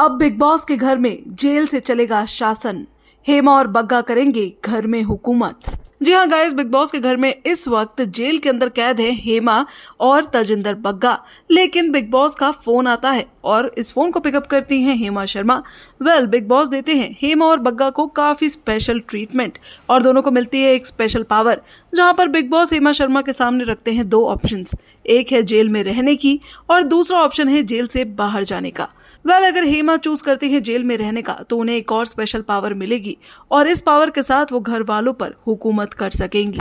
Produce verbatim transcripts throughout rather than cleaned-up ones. अब big boss के घर में जेल से चलेगा शासन, हेमा और बग्गा करेंगे घर में हुकूमत। जी हाँ गाइस, बिग बॉस के घर में इस वक्त जेल के अंदर कैद है हेमा और तजिंदर बग्गा, लेकिन बिग बॉस का फोन आता है और इस फोन को पिकअप करती हैं Hema Sharma. Well Bigg Boss देते हैं हेमा और बग्गा को काफी स्पेशल ट्रीटमेंट और दोनों को मिलती है एक स्पेशल पावर, जहां पर बिग बॉस हेमा शर्मा के सामने रखते हैं दो ऑप्शंस, एक है जेल में रहने की और दूसरा ऑप्शन है जेल से बाहर जाने का। वेल अगर हेमा चूज करती है जेल में रहने का तो उन्हें एक और स्पेशल पावर मिलेगी और इस पावर के साथ वो घर वालों पर हुकूमत कर सकेंगी।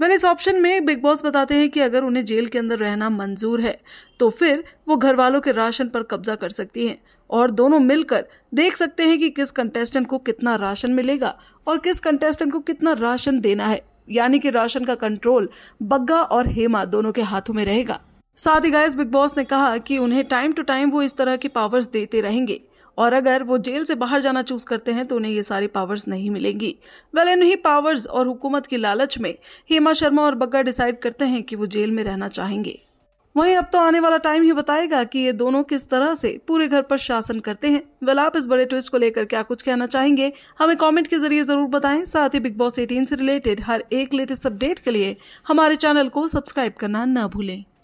वेल इस ऑप्शन में बिग बॉस बताते हैं कि अगर उन्हें जेल के अंदर रहना मंजूर है तो फिर वो घर वालों के राशन पर कब्जा कर सकती हैं और दोनों मिलकर देख सकते हैं कि किस कंटेस्टेंट को कितना राशन मिलेगा और किस कंटेस्टेंट को कितना राशन देना है, यानी कि राशन का कंट्रोल बग्गा और हेमा दोनों के हाथों में रहेगा। साथ ही गाइस बिग बॉस ने कहा कि उन्हें टाइम टू टाइम वो इस तरह की पावर्स देते रहेंगे और अगर वो जेल से बाहर जाना चूज करते हैं तो उन्हें ये सारी पावर्स नहीं मिलेंगी। वेल इन्हीं पावर्स और हुकूमत की लालच में हेमा शर्मा और बग्गा डिसाइड करते हैं कि वो जेल में रहना चाहेंगे। वहीं अब तो आने वाला टाइम ही बताएगा कि ये दोनों किस तरह से पूरे घर पर शासन करते हैं। वेल आप इस बड़े ट्विस्ट को लेकर क्या कुछ कहना चाहेंगे हमें कमेंट के जरिए जरूर बताएं। साथ ही बिग बॉस अठारह से रिलेटेड हर एक लेटेस्ट अपडेट के लिए हमारे चैनल को सब्सक्राइब करना न भूलें।